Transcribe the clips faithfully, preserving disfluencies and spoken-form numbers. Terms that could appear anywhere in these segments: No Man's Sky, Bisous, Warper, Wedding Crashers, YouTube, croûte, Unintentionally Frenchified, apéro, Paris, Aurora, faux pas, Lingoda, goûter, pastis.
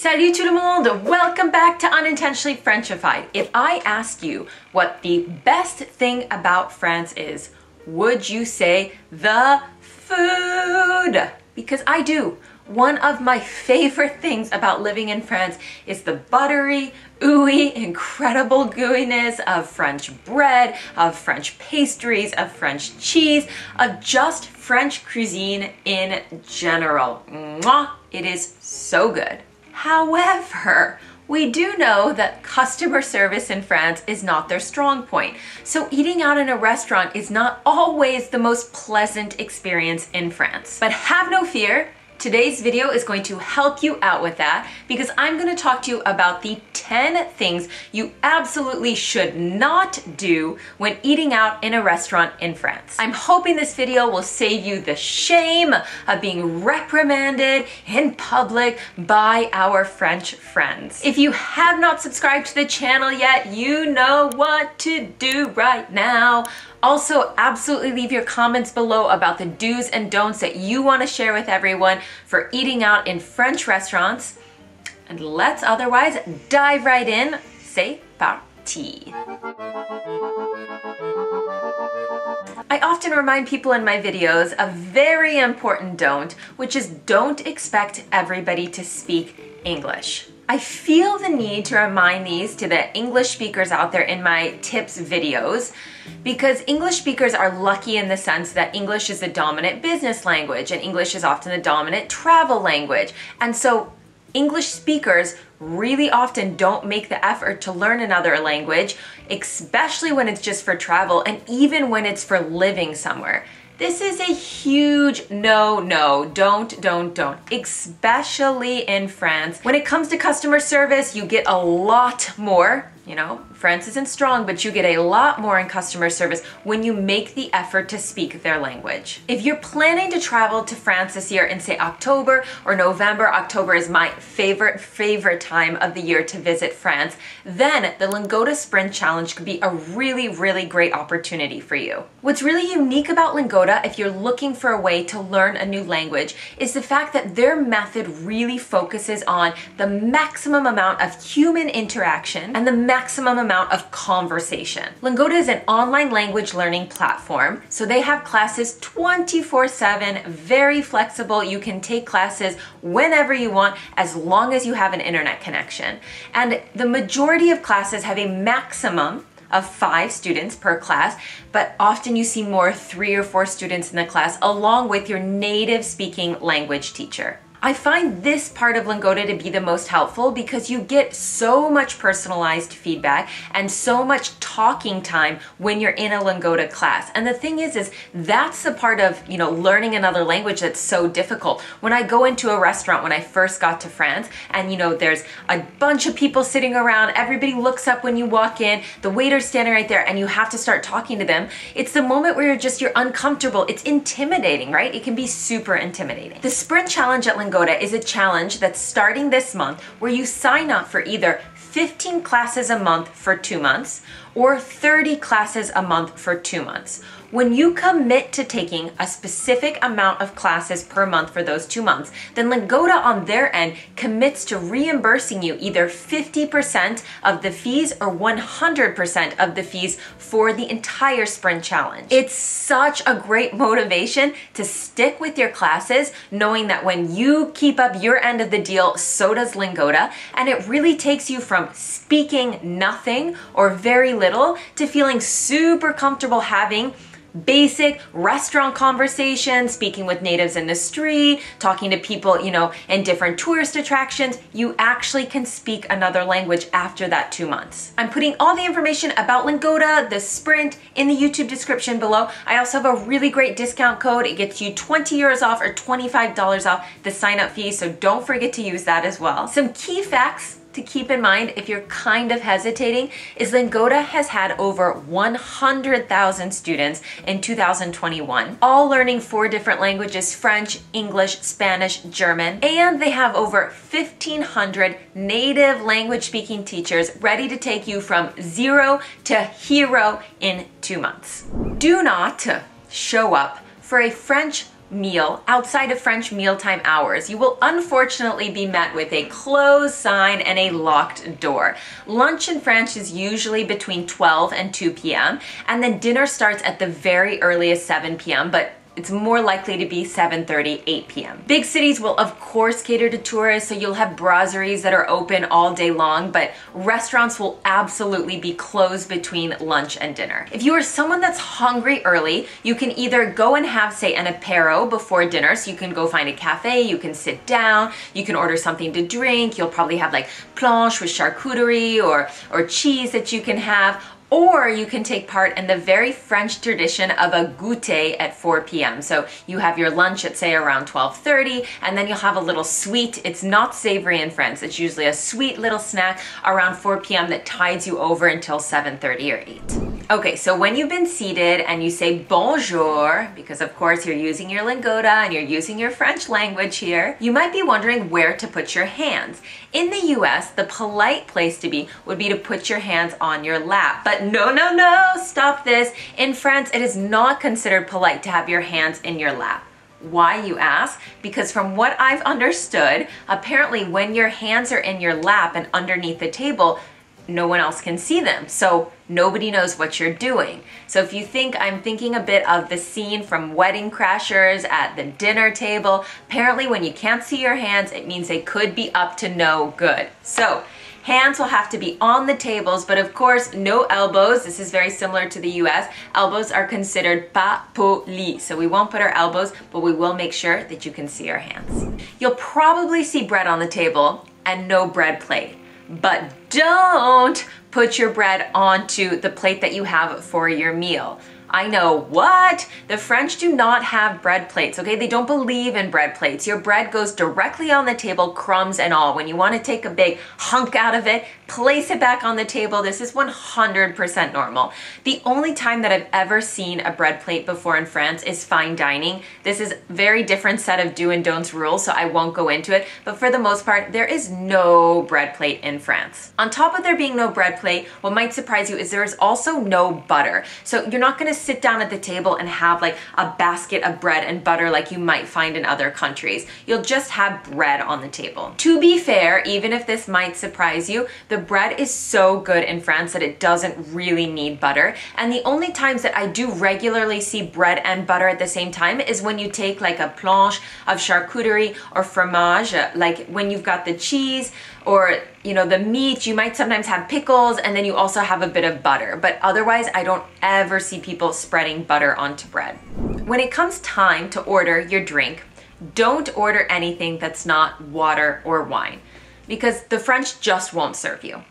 Salut tout le monde! Welcome back to Unintentionally Frenchified. If I asked you what the best thing about France is, would you say the food? Because I do. One of my favorite things about living in France is the buttery, ooey, incredible gooiness of French bread, of French pastries, of French cheese, of just French cuisine in general. Mwah! It is so good. However, we do know that customer service in France is not their strong point. So eating out in a restaurant is not always the most pleasant experience in France. But have no fear, today's video is going to help you out with that because I'm going to talk to you about the ten things you absolutely should not do when eating out in a restaurant in France. I'm hoping this video will save you the shame of being reprimanded in public by our French friends. If you have not subscribed to the channel yet, you know what to do right now. Also, absolutely leave your comments below about the do's and don'ts that you want to share with everyone for eating out in French restaurants. And let's otherwise dive right in. C'est parti! I often remind people in my videos a very important don't, which is don't expect everybody to speak English. I feel the need to remind these to the English speakers out there in my tips videos because English speakers are lucky in the sense that English is the dominant business language and English is often the dominant travel language. And so English speakers really often don't make the effort to learn another language, especially when it's just for travel and even when it's for living somewhere. This is a huge no, no, don't, don't, don't, especially in France. When it comes to customer service, you get a lot more, you know, France isn't strong, but you get a lot more in customer service when you make the effort to speak their language. If you're planning to travel to France this year in, say, October or November, October is my favorite, favorite time of the year to visit France, then the Lingoda Sprint Challenge could be a really, really great opportunity for you. What's really unique about Lingoda, if you're looking for a way to learn a new language, is the fact that their method really focuses on the maximum amount of human interaction and the maximum amount of conversation. Lingoda is an online language learning platform, so they have classes twenty-four seven, very flexible. You can take classes whenever you want as long as you have an internet connection. And the majority of classes have a maximum of five students per class, but often you see more three or four students in the class along with your native speaking language teacher. I find this part of Lingoda to be the most helpful because you get so much personalized feedback and so much talking time when you're in a Lingoda class. And the thing is, is that's the part of, you know, learning another language that's so difficult. When I go into a restaurant, when I first got to France and, you know, there's a bunch of people sitting around, everybody looks up when you walk in, the waiter's standing right there and you have to start talking to them. It's the moment where you're just, you're uncomfortable. It's intimidating, right? It can be super intimidating. The Sprint Challenge at Lingoda Lingoda is a challenge that's starting this month where you sign up for either fifteen classes a month for two months or thirty classes a month for two months. When you commit to taking a specific amount of classes per month for those two months, then Lingoda on their end commits to reimbursing you either fifty percent of the fees or one hundred percent of the fees for the entire Sprint Challenge. It's such a great motivation to stick with your classes, knowing that when you keep up your end of the deal, so does Lingoda, and it really takes you from speaking nothing or very little to feeling super comfortable having basic restaurant conversation, speaking with natives in the street, talking to people, you know, in different tourist attractions. You actually can speak another language after that two months. I'm putting all the information about Lingoda, the Sprint, in the YouTube description below. I also have a really great discount code. It gets you twenty euros off or twenty-five dollars off the sign-up fee, so don't forget to use that as well. Some key facts to keep in mind if you're kind of hesitating is Lingoda has had over one hundred thousand students in two thousand twenty-one, all learning four different languages: French, English, Spanish, German, and they have over fifteen hundred native language speaking teachers ready to take you from zero to hero in two months. Do not show up for a French meal outside of French mealtime hours, you will unfortunately be met with a closed sign and a locked door. Lunch in France is usually between twelve and two p m and then dinner starts at the very earliest seven p m, but it's more likely to be seven thirty, eight p m Big cities will of course cater to tourists, so you'll have brasseries that are open all day long, but restaurants will absolutely be closed between lunch and dinner. If you are someone that's hungry early, you can either go and have, say, an apéro before dinner, so you can go find a cafe, you can sit down, you can order something to drink, you'll probably have like planche with charcuterie or, or cheese that you can have, or you can take part in the very French tradition of a goûter at four p m So you have your lunch at, say, around twelve thirty, and then you'll have a little sweet. It's not savory in France. It's usually a sweet little snack around four p m that tides you over until seven thirty or eight. Okay, so when you've been seated and you say bonjour, because of course you're using your Lingoda and you're using your French language here, you might be wondering where to put your hands. In the U S, the polite place to be would be to put your hands on your lap. But no, no, no, stop this. In France, it is not considered polite to have your hands in your lap. Why, you ask? Because from what I've understood, apparently when your hands are in your lap and underneath the table, no one else can see them, so nobody knows what you're doing. So if you think I'm thinking a bit of the scene from Wedding Crashers at the dinner table, apparently when you can't see your hands, it means they could be up to no good. So hands will have to be on the tables, but of course, no elbows. This is very similar to the U S. Elbows are considered pas poli, so we won't put our elbows, but we will make sure that you can see our hands. You'll probably see bread on the table and no bread plate, but don't put your bread onto the plate that you have for your meal. I know, what? The French do not have bread plates, okay? They don't believe in bread plates. Your bread goes directly on the table, crumbs and all. When you want to take a big hunk out of it, place it back on the table. This is one hundred percent normal. The only time that I've ever seen a bread plate before in France is fine dining. This is a very different set of do and don'ts rules, so I won't go into it. But for the most part, there is no bread plate in France. On top of there being no bread plate, what might surprise you is there is also no butter. So you're not going to sit down at the table and have like a basket of bread and butter like you might find in other countries. You'll just have bread on the table. To be fair, even if this might surprise you, the bread is so good in France that it doesn't really need butter. And the only times that I do regularly see bread and butter at the same time is when you take like a planche of charcuterie or fromage, like when you've got the cheese or, you know, the meat. You might sometimes have pickles and then you also have a bit of butter, but otherwise I don't ever see people spreading butter onto bread. When it comes time to order your drink, don't order anything that's not water or wine, because the French just won't serve you.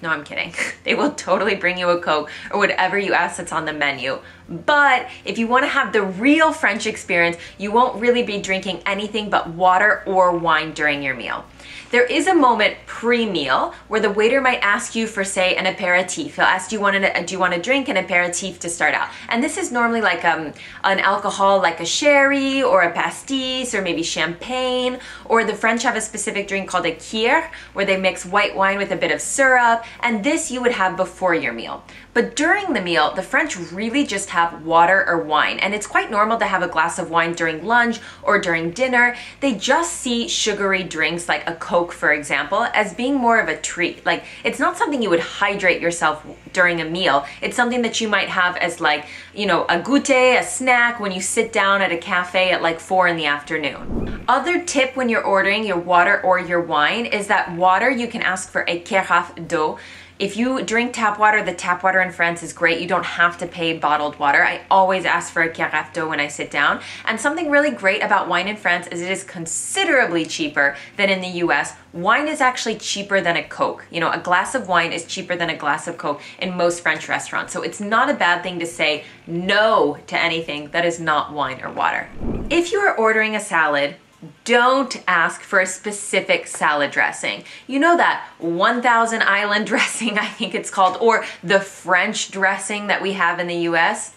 No, I'm kidding. They will totally bring you a Coke or whatever you ask that's on the menu. But if you want to have the real French experience, you won't really be drinking anything but water or wine during your meal. There is a moment pre-meal where the waiter might ask you for, say, an aperitif. He'll ask, do you want to, do you want to drink an aperitif to start out? And this is normally like um, an alcohol like a sherry or a pastis or maybe champagne, or the French have a specific drink called a kir, where they mix white wine with a bit of syrup. And this you would have before your meal. But during the meal, the French really just have water or wine. And it's quite normal to have a glass of wine during lunch or during dinner. They just see sugary drinks like a Coke, for example, as being more of a treat. Like, it's not something you would hydrate yourself during a meal. It's something that you might have as like, you know, a goûter, a snack when you sit down at a cafe at like four in the afternoon. Other tip when you're ordering your water or your wine is that water, you can ask for a carafe d'eau. If you drink tap water, the tap water in France is great. You don't have to pay bottled water. I always ask for a carafe d'eau when I sit down. And something really great about wine in France is it is considerably cheaper than in the U S. Wine is actually cheaper than a Coke. You know, a glass of wine is cheaper than a glass of Coke in most French restaurants. So it's not a bad thing to say no to anything that is not wine or water. If you are ordering a salad, don't ask for a specific salad dressing. You know that one thousand Island dressing, I think it's called, or the French dressing that we have in the U S?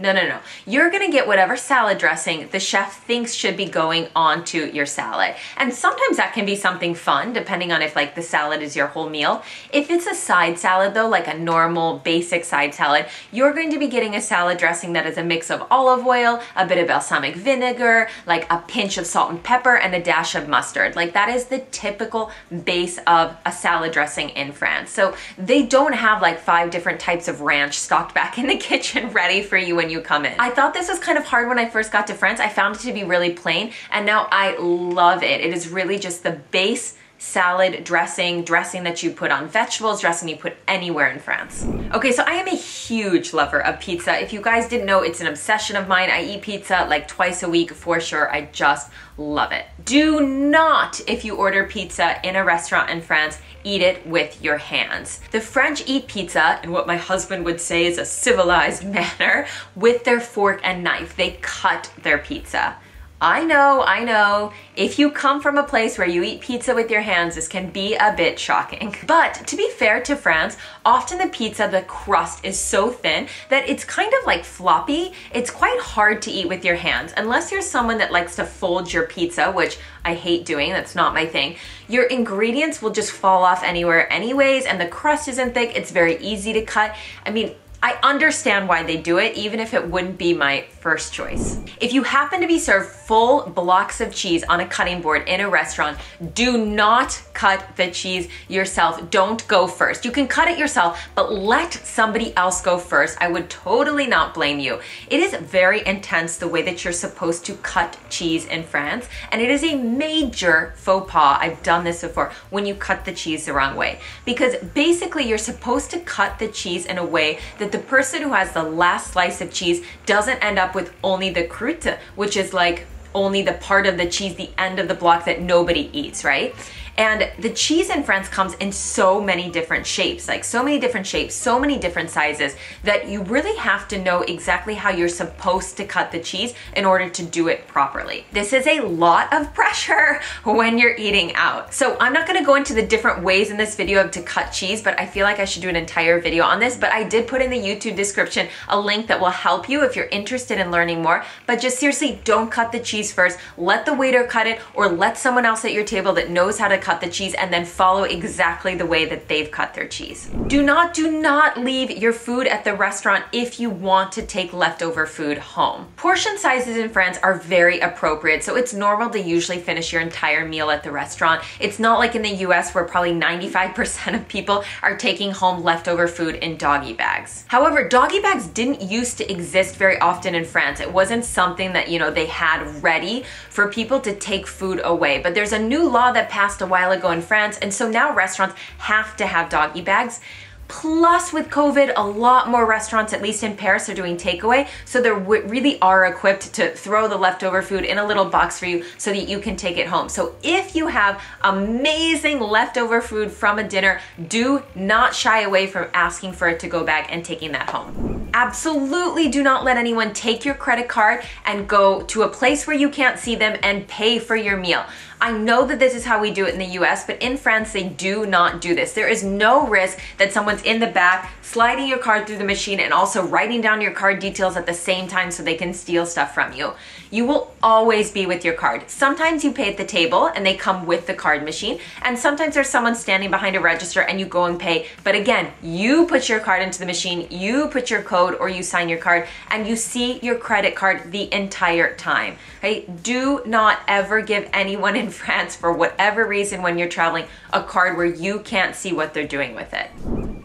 No, no, no. You're gonna get whatever salad dressing the chef thinks should be going onto your salad. And sometimes that can be something fun, depending on if like the salad is your whole meal. If it's a side salad though, like a normal basic side salad, you're going to be getting a salad dressing that is a mix of olive oil, a bit of balsamic vinegar, like a pinch of salt and pepper, and a dash of mustard. Like that is the typical base of a salad dressing in France. So they don't have like five different types of ranch stocked back in the kitchen ready for you when you come in. I thought this was kind of hard when I first got to France. I found it to be really plain, and now I love it. It is really just the base salad dressing, dressing that you put on vegetables, dressing you put anywhere in France. Okay, so I am a huge lover of pizza. If you guys didn't know, it's an obsession of mine. I eat pizza like twice a week for sure. I just love it. Do not, if you order pizza in a restaurant in France, eat it with your hands. The French eat pizza in what my husband would say is a civilized manner with their fork and knife. They cut their pizza. I know, I know, if you come from a place where you eat pizza with your hands, this can be a bit shocking. But to be fair to France, often the pizza, the crust is so thin that it's kind of like floppy. It's quite hard to eat with your hands, unless you're someone that likes to fold your pizza, which I hate doing, that's not my thing. Your ingredients will just fall off anywhere anyways, and the crust isn't thick, it's very easy to cut. I mean, I understand why they do it, even if it wouldn't be my first choice. If you happen to be served full blocks of cheese on a cutting board in a restaurant, do not cut the cheese yourself. Don't go first. You can cut it yourself, but let somebody else go first. I would totally not blame you. It is very intense the way that you're supposed to cut cheese in France, and it is a major faux pas, I've done this before, when you cut the cheese the wrong way. Because basically you're supposed to cut the cheese in a way that the person who has the last slice of cheese doesn't end up with only the croûte, which is like only the part of the cheese, the end of the block that nobody eats, right? And the cheese in France comes in so many different shapes, like so many different shapes, so many different sizes, that you really have to know exactly how you're supposed to cut the cheese in order to do it properly. This is a lot of pressure when you're eating out. So I'm not gonna go into the different ways in this video of to cut cheese, but I feel like I should do an entire video on this, but I did put in the YouTube description a link that will help you if you're interested in learning more. But just seriously, don't cut the cheese first. Let the waiter cut it, or let someone else at your table that knows how to cut cut the cheese, and then follow exactly the way that they've cut their cheese. Do not, do not leave your food at the restaurant if you want to take leftover food home. Portion sizes in France are very appropriate, so it's normal to usually finish your entire meal at the restaurant. It's not like in the U S where probably ninety-five percent of people are taking home leftover food in doggy bags. However, doggy bags didn't used to exist very often in France. It wasn't something that, you know, they had ready for people to take food away, but there's a new law that passed away while ago in France, and so now restaurants have to have doggy bags. Plus, with COVID, a lot more restaurants, at least in Paris, are doing takeaway, so they really are equipped to throw the leftover food in a little box for you so that you can take it home. So if you have amazing leftover food from a dinner, do not shy away from asking for it to go back and taking that home. Absolutely do not let anyone take your credit card and go to a place where you can't see them and pay for your meal. I know that this is how we do it in the U S, but in France, they do not do this. There is no risk that someone's in the back, sliding your card through the machine and also writing down your card details at the same time so they can steal stuff from you. You will always be with your card. Sometimes you pay at the table and they come with the card machine, and sometimes there's someone standing behind a register and you go and pay. But again, you put your card into the machine, you put your code or you sign your card, and you see your credit card the entire time. Okay? Do not ever give anyone in France, for whatever reason when you're traveling, a card where you can't see what they're doing with it.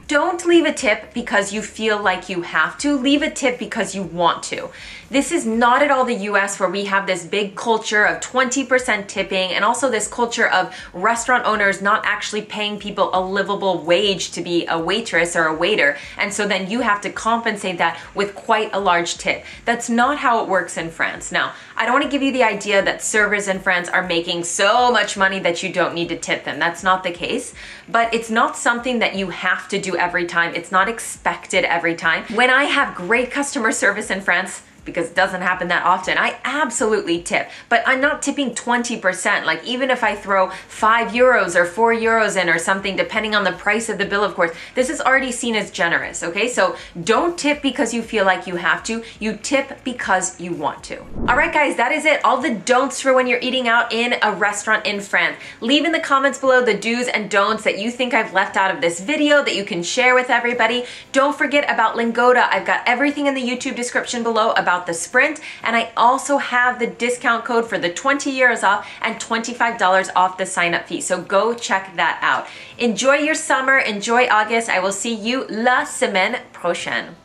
Don't leave a tip because you feel like you have to. Leave a tip because you want to. This is not at all the U S where we have this big culture of twenty percent tipping, and also this culture of restaurant owners not actually paying people a livable wage to be a waitress or a waiter, and so then you have to compensate that with quite a large tip. That's not how it works in France. Now, I don't want to give you the idea that servers in France are making so much money that you don't need to tip them. That's not the case, but it's not something that you have to do every time. It's not expected every time. When I have great customer service in France, because it doesn't happen that often, I absolutely tip, but I'm not tipping twenty percent. Like, even if I throw five euros or four euros in or something, depending on the price of the bill, of course, this is already seen as generous, okay? So don't tip because you feel like you have to. You tip because you want to. All right, guys, that is it. All the don'ts for when you're eating out in a restaurant in France. Leave in the comments below the do's and don'ts that you think I've left out of this video that you can share with everybody. Don't forget about Lingoda. I've got everything in the YouTube description below about the sprint, and I also have the discount code for the twenty euros off and twenty-five dollars off the sign-up fee, so go check that out. Enjoy your summer, enjoy August. I will see you la semaine prochaine.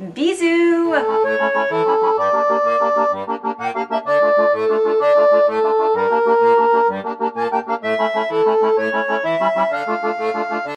Bisous!